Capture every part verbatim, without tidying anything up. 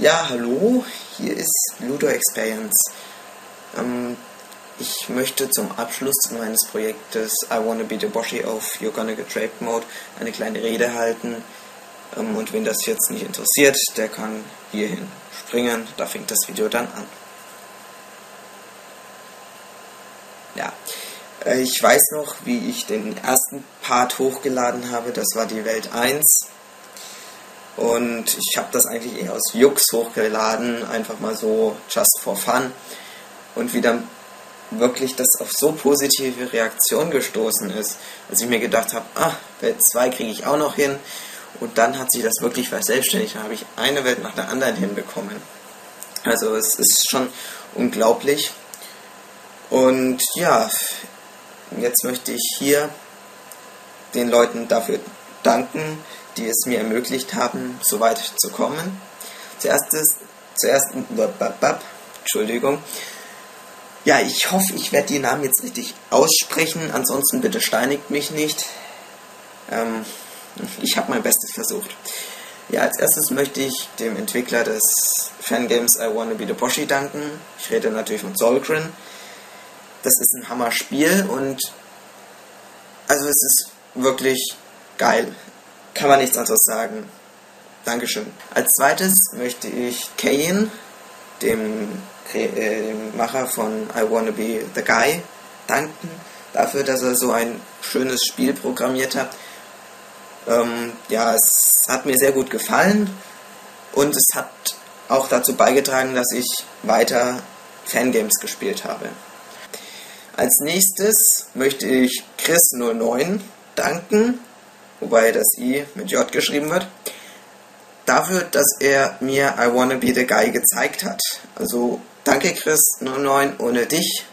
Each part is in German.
Ja, hallo, hier ist Ludo Experience. Ähm, ich möchte zum Abschluss meines Projektes I Wanna Be the Boshy auf You're Gonna Get Raped Mode eine kleine Rede halten. Ähm, und wen das jetzt nicht interessiert, der kann hierhin springen. Da fängt das Video dann an. Ja, äh, ich weiß noch, wie ich den ersten Part hochgeladen habe. Das war die Welt eins. Und ich habe das eigentlich eher aus Jux hochgeladen, einfach mal so just for fun. Und wie dann wirklich das auf so positive Reaktion gestoßen ist, dass ich mir gedacht habe, ah, Welt zwei kriege ich auch noch hin. Und dann hat sich das wirklich verselbstständigt, dann habe ich eine Welt nach der anderen hinbekommen. Also es ist schon unglaublich. Und ja, jetzt möchte ich hier den Leuten dafür danken, die es mir ermöglicht haben, so weit zu kommen. Zuerst ist, zuerst, Entschuldigung. Ja, ich hoffe, ich werde die Namen jetzt richtig aussprechen, ansonsten bitte steinigt mich nicht. Ähm, ich habe mein Bestes versucht. Ja, als erstes möchte ich dem Entwickler des Fangames I Wanna Be the Boshy danken. Ich rede natürlich von Solgryn. Das ist ein Hammer-Spiel und also es ist wirklich geil. Kann man nichts anderes sagen. Dankeschön. Als zweites möchte ich Kayin, dem, äh, dem Macher von I Wanna Be the Guy, danken, dafür, dass er so ein schönes Spiel programmiert hat. Ähm, ja, es hat mir sehr gut gefallen und es hat auch dazu beigetragen, dass ich weiter Fangames gespielt habe. Als nächstes möchte ich Chris null neun danken, wobei das I mit J geschrieben wird, dafür, dass er mir I Wanna Be the Guy gezeigt hat. Also danke Chris null neun, ohne dich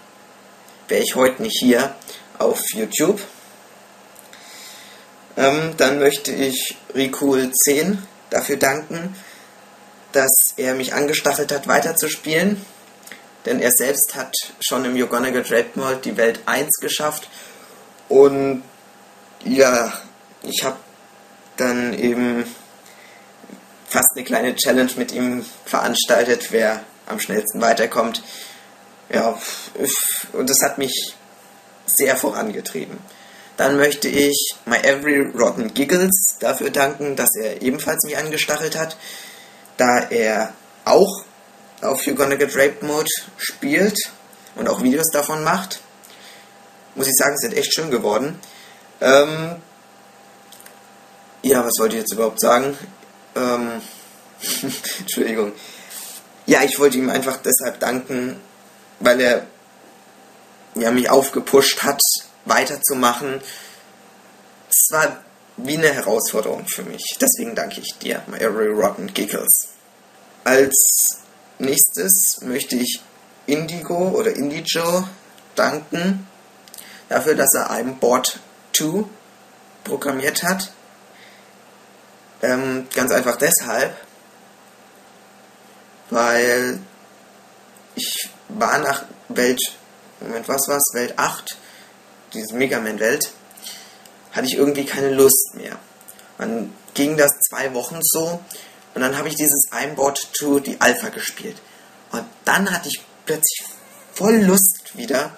wäre ich heute nicht hier auf YouTube. Ähm, dann möchte ich Ricool zehn dafür danken, dass er mich angestachelt hat, weiterzuspielen, denn er selbst hat schon im You're Gonna Get Raped Mode die Welt eins geschafft und ja, ich habe dann eben fast eine kleine Challenge mit ihm veranstaltet, wer am schnellsten weiterkommt. Ja, und das hat mich sehr vorangetrieben. Dann möchte ich My Every Rotten Giggles dafür danken, dass er ebenfalls mich angestachelt hat, da er auch auf You're Gonna Get Raped Mode spielt und auch Videos davon macht. Muss ich sagen, sind echt schön geworden. Ähm... Ja, was wollte ich jetzt überhaupt sagen? Ähm, Entschuldigung. Ja, ich wollte ihm einfach deshalb danken, weil er ja, mich aufgepusht hat, weiterzumachen. Es war wie eine Herausforderung für mich. Deswegen danke ich dir, My Every Rotten Giggles. Als nächstes möchte ich Indigo oder Indie Joe danken, dafür, dass er einen Board zwei programmiert hat. Ähm, ganz einfach deshalb, weil ich war nach Welt, Moment, was war's? Welt acht, diese Mega Man-Welt, hatte ich irgendwie keine Lust mehr. Dann ging das zwei Wochen so und dann habe ich dieses Einbot to die Alpha gespielt. Und dann hatte ich plötzlich voll Lust wieder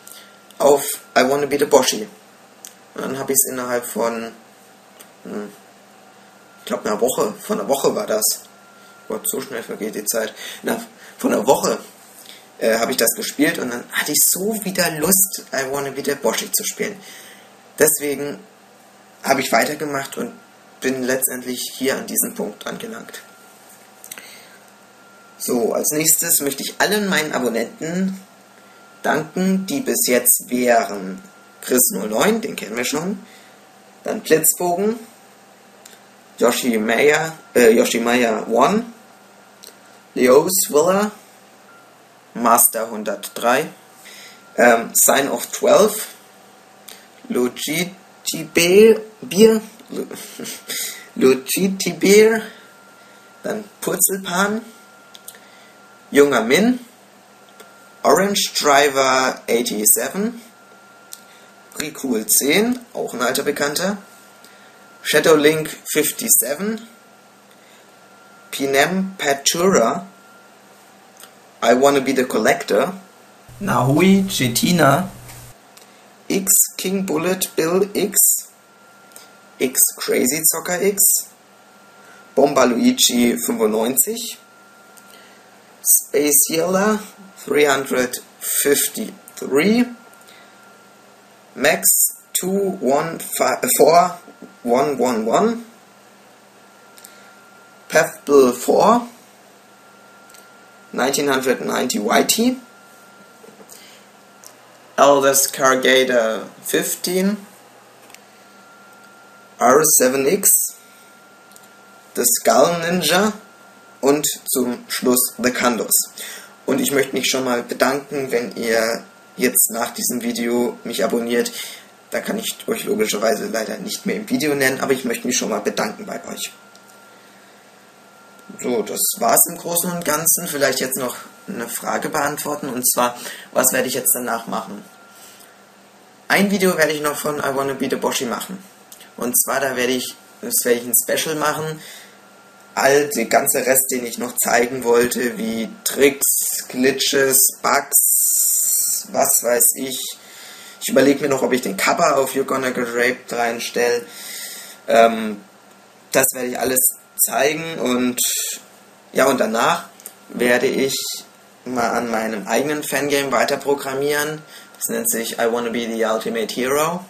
auf I Wanna Be the Boshy. Und dann habe ich es innerhalb von... Hm, Ich glaube, eine Woche, von einer Woche war das. Gott, so schnell vergeht die Zeit. Na, von einer Woche äh, habe ich das gespielt und dann hatte ich so wieder Lust, I Wanna Be the Boshy zu spielen. Deswegen habe ich weitergemacht und bin letztendlich hier an diesem Punkt angelangt. So, als nächstes möchte ich allen meinen Abonnenten danken, die bis jetzt wären Chris null neun, den kennen wir schon, dann Blitzbogen, Joshi Meyer, äh, Joshi Meyer eins, Leo Swilla, Master hundertdrei, ähm, Sign of zwölf, Logitech Beer, Bier, Logitech Beer, dann Purzelpan, Junger Min, Orange Driver siebenundachtzig, Ricool zehn, auch ein alter Bekannter, Shadow Link fifty-seven, Pinem Patura, I Wanna Be the Collector, Nahui Chitina, X King Bullet Bill X, X Crazy Soccer X, Bombaluichi fünfundneunzig, Space Yellow drei fünf drei, Max zwei eins vier, Purzelpan vier, neunzehnhundertneunzig Y T, Eldest Cargator fünfzehn, R sieben X, The Skull Ninja und zum Schluss The Kandos. Und ich möchte mich schon mal bedanken, wenn ihr jetzt nach diesem Video mich abonniert. Da kann ich euch logischerweise leider nicht mehr im Video nennen, aber ich möchte mich schon mal bedanken bei euch. So, das war's im Großen und Ganzen. Vielleicht jetzt noch eine Frage beantworten, und zwar, was werde ich jetzt danach machen? Ein Video werde ich noch von I Wanna Be the Boshy machen. Und zwar, da werde ich, das werde ich ein Special machen. All den ganzen Rest, den ich noch zeigen wollte, wie Tricks, Glitches, Bugs, was weiß ich. Ich überlege mir noch, ob ich den Cover auf You're Gonna Get Raped reinstelle. Ähm, das werde ich alles zeigen, und ja, und danach werde ich mal an meinem eigenen Fangame weiter programmieren. Das nennt sich I Wanna Be the Ultimate Hero.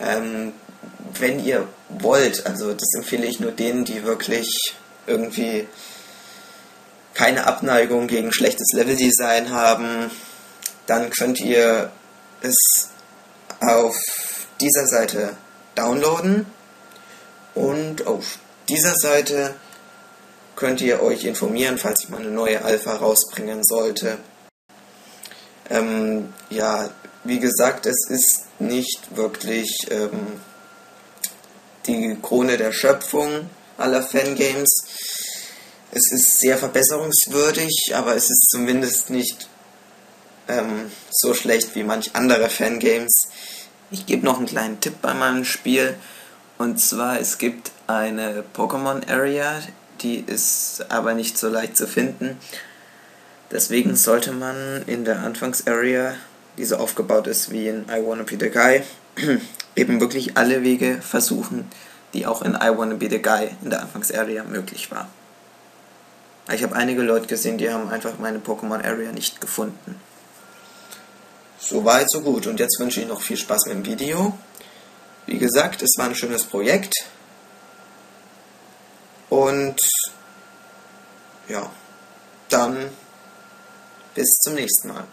Ähm, wenn ihr wollt, also das empfehle ich nur denen, die wirklich irgendwie keine Abneigung gegen schlechtes Leveldesign haben, dann könnt ihr es auf dieser Seite downloaden, und auf dieser Seite könnt ihr euch informieren, falls ich mal eine neue Alpha rausbringen sollte. Ähm, ja, wie gesagt, es ist nicht wirklich ähm, die Krone der Schöpfung aller Fangames. Es ist sehr verbesserungswürdig, aber es ist zumindest nicht ähm, so schlecht wie manch andere Fangames. Ich gebe noch einen kleinen Tipp bei meinem Spiel. Und zwar, es gibt eine Pokémon-Area, die ist aber nicht so leicht zu finden. Deswegen sollte man in der Anfangs-Area, die so aufgebaut ist wie in I Wanna Be the Guy, eben wirklich alle Wege versuchen, die auch in I Wanna Be the Guy in der Anfangs-Area möglich war. Ich habe einige Leute gesehen, die haben einfach meine Pokémon-Area nicht gefunden. So weit, so gut. Und jetzt wünsche ich noch viel Spaß mit dem Video. Wie gesagt, es war ein schönes Projekt. Und ja, dann bis zum nächsten Mal.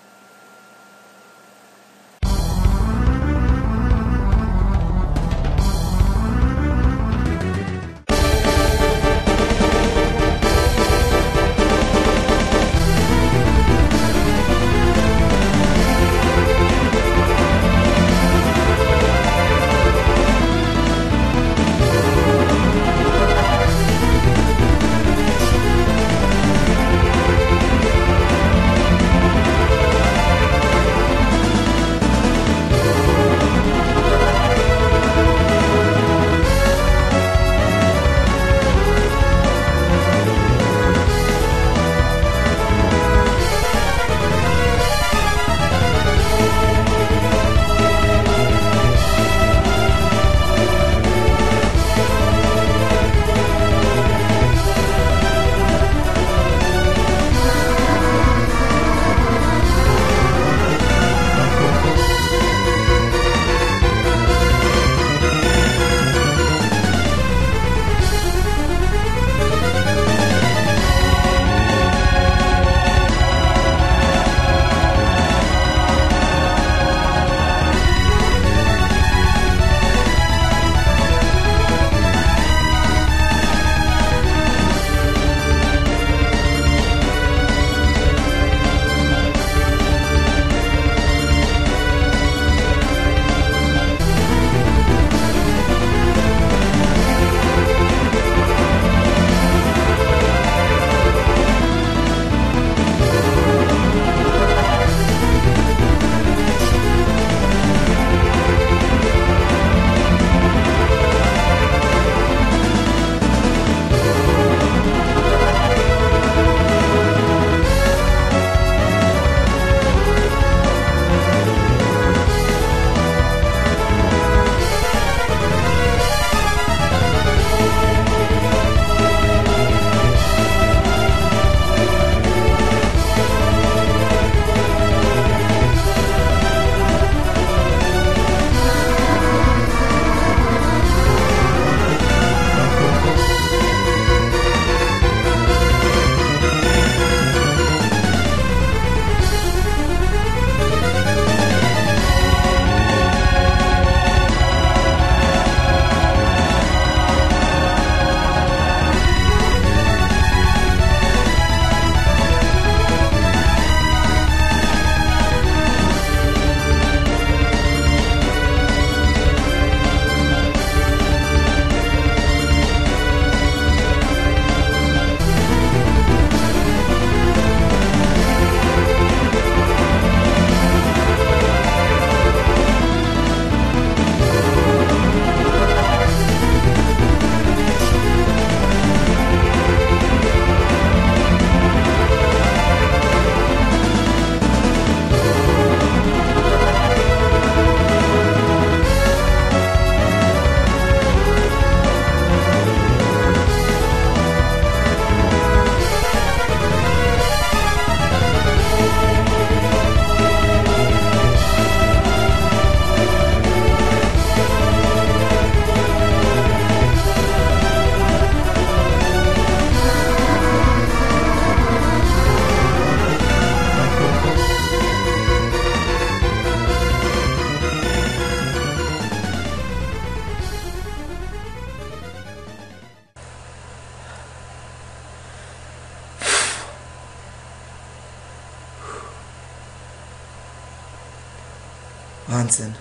Wahnsinn.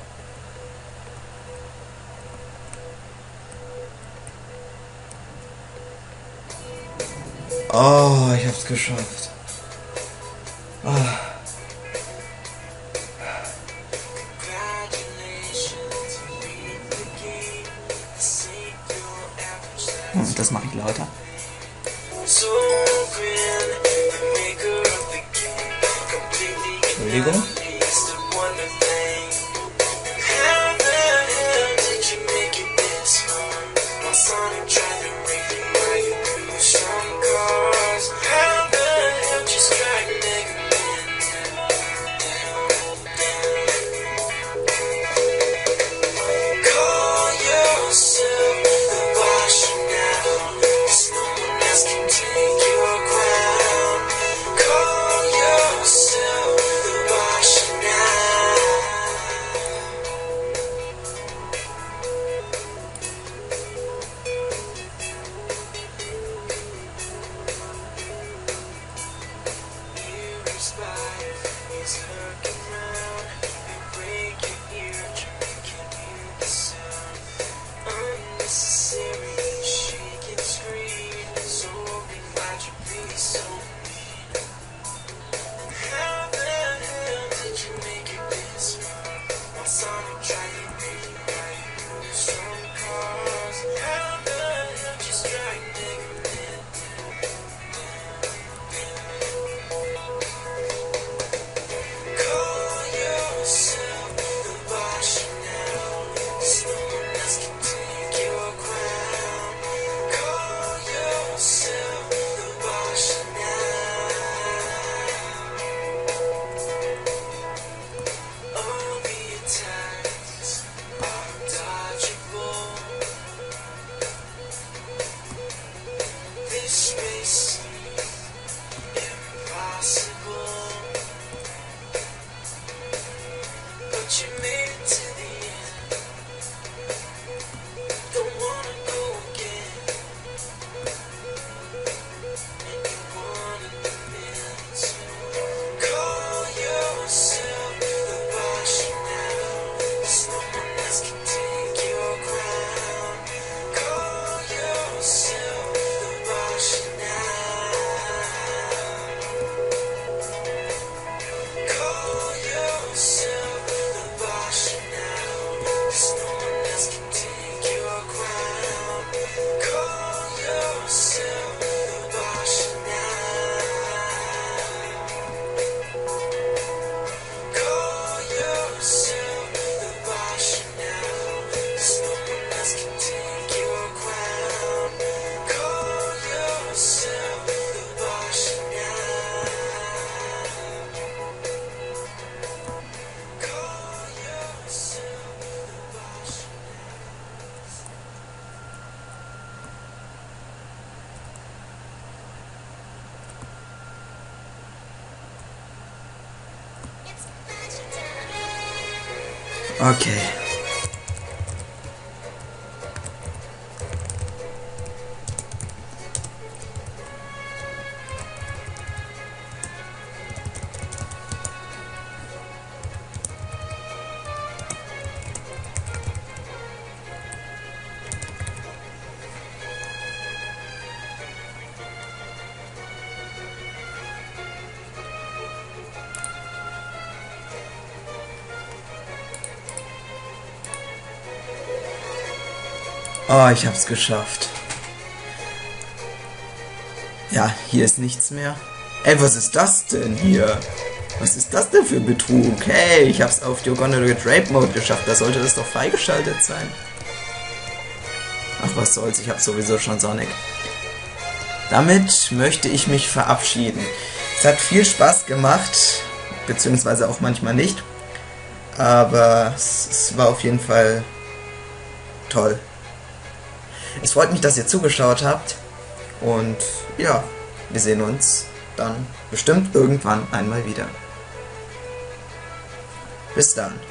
Oh, ich hab's geschafft. Oh. Hm, das mache ich lauter. Entschuldigung. Okay. Oh, ich hab's geschafft. Ja, hier ist nichts mehr. Ey, was ist das denn hier? Was ist das denn für Betrug? Hey, ich hab's auf You're Gonna Get Raped Mode geschafft. Da sollte das doch freigeschaltet sein. Ach, was soll's. Ich hab sowieso schon Sonic. Damit möchte ich mich verabschieden. Es hat viel Spaß gemacht. Beziehungsweise auch manchmal nicht. Aber es, es war auf jeden Fall toll. Es freut mich, dass ihr zugeschaut habt und ja, wir sehen uns dann bestimmt irgendwann einmal wieder. Bis dann.